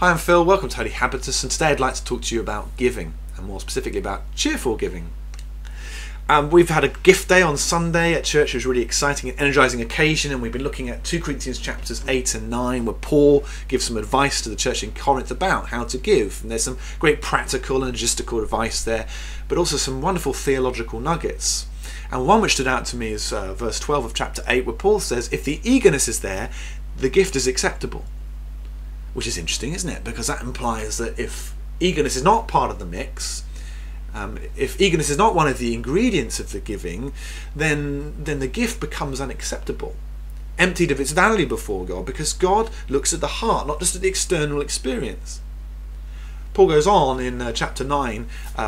Hi, I'm Phil, welcome to Holy Habitus, and today I'd like to talk to you about giving, and more specifically about cheerful giving. We've had a gift day on Sunday at church. It was a really exciting and energizing occasion, and we've been looking at 2 Corinthians chapters 8 and 9, where Paul gives some advice to the church in Corinth about how to give. And there's some great practical and logistical advice there, but also some wonderful theological nuggets. And one which stood out to me is verse 12 of chapter 8, where Paul says, if the eagerness is there, the gift is acceptable. Which is interesting, isn't it? Because that implies that if eagerness is not part of the mix, if eagerness is not one of the ingredients of the giving, then the gift becomes unacceptable, emptied of its value before God, because God looks at the heart, not just at the external experience. Paul goes on in chapter 9,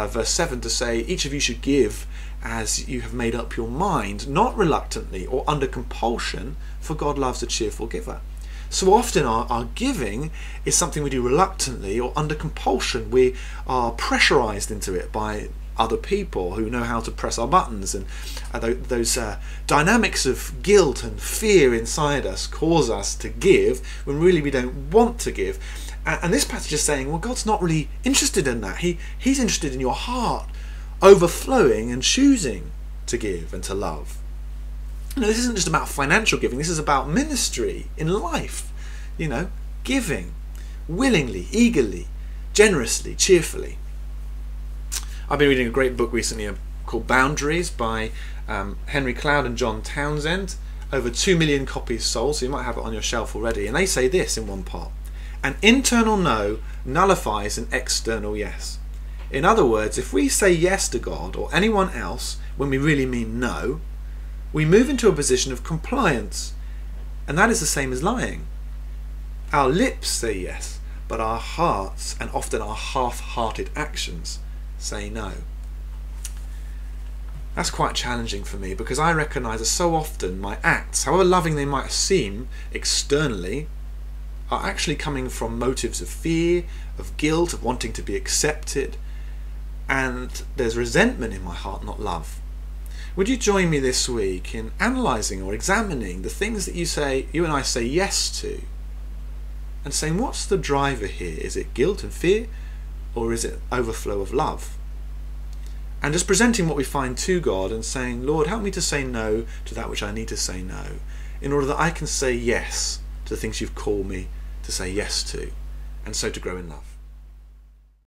verse 7, to say, each of you should give as you have made up your mind, not reluctantly or under compulsion, for God loves a cheerful giver. So often our giving is something we do reluctantly or under compulsion. We are pressurized into it by other people who know how to press our buttons, and those dynamics of guilt and fear inside us cause us to give when really we don't want to give. And this passage is saying, well, God's not really interested in that. He's interested in your heart overflowing and choosing to give and to love. You know, this isn't just about financial giving, this is about ministry in life, you know, giving willingly, eagerly, generously, cheerfully. I've been reading a great book recently called Boundaries by Henry Cloud and John Townsend. Over 2 million copies sold, so you might have it on your shelf already. And they say this in one part: an internal no nullifies an external yes. In other words, if we say yes to God or anyone else when we really mean no, we move into a position of compliance, and that is the same as lying. Our lips say yes, but our hearts, and often our half-hearted actions, say no. That's quite challenging for me, because I recognise that so often my acts, however loving they might seem externally, are actually coming from motives of fear, of guilt, of wanting to be accepted, and there's resentment in my heart, not love. Would you join me this week in analysing or examining the things that you and I say yes to, and saying, what's the driver here? Is it guilt and fear, or is it overflow of love? And just presenting what we find to God and saying, Lord, help me to say no to that which I need to say no, in order that I can say yes to the things you've called me to say yes to, and so to grow in love.